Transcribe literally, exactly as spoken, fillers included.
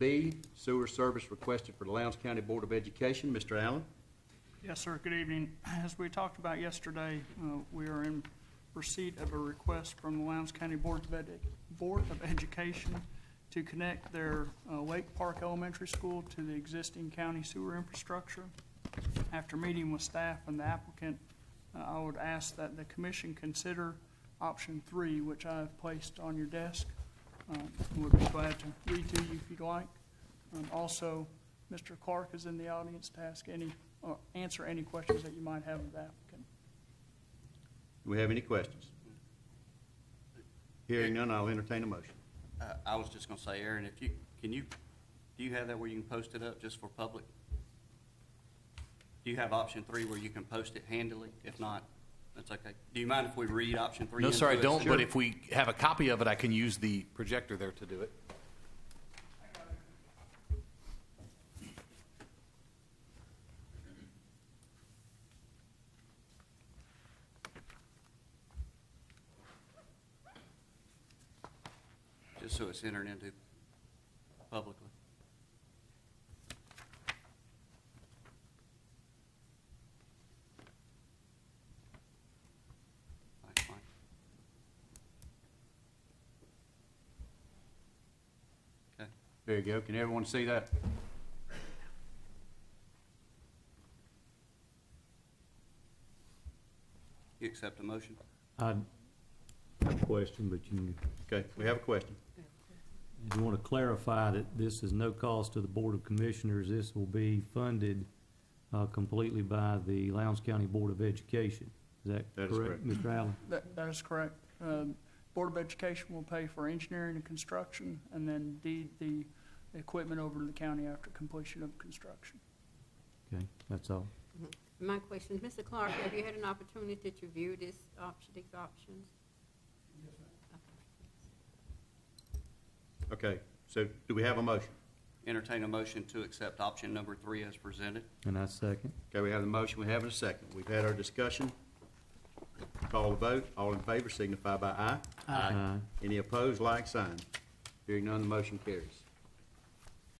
B, sewer service requested for the Lowndes County Board of Education. Mister Allen. Yes, sir. Good evening. As we talked about yesterday, uh, we are in receipt of a request from the Lowndes County Board of, Ed Board of Education to connect their uh, Lake Park Elementary School to the existing county sewer infrastructure. After meeting with staff and the applicant, uh, I would ask that the commission consider option three, which I have placed on your desk. Uh, we'll be glad to read to you if you'd like. Um, also, Mister Clark is in the audience to ask any, or answer any questions that you might have of the applicant. Do we have any questions? Hearing none, I'll entertain a motion. Uh, I was just going to say, Aaron, if you can you do you have that where you can post it up just for public? Do you have option three where you can post it handily? If not, that's okay. Do you mind if we read option three? No, sorry, I don't. But if we have a copy of it, I can use the projector there to do it. Just so it's entered into publicly. There you go. Can everyone see that? You accept the motion? I have a question, but you can. Okay, we have a question. If you want to clarify that this is no cost to the Board of Commissioners. This will be funded uh, completely by the Lowndes County Board of Education. Is that, that correct, is correct, Mister Allen? That, that is correct. Um, Board of Education will pay for engineering and construction, and then deed the equipment over to the county after completion of construction. Okay, that's all. Mm-hmm. My question, Mister Clark, have you had an opportunity to review this option, these options? Yes, ma'am. Okay. Okay, so do we have a motion? Entertain a motion to accept option number three as presented. And I second. Okay, we have the motion, we have a second. We've had our discussion. Call the vote. All in favor signify by aye. Aye. Aye. Any opposed, like sign. Hearing none, the motion carries.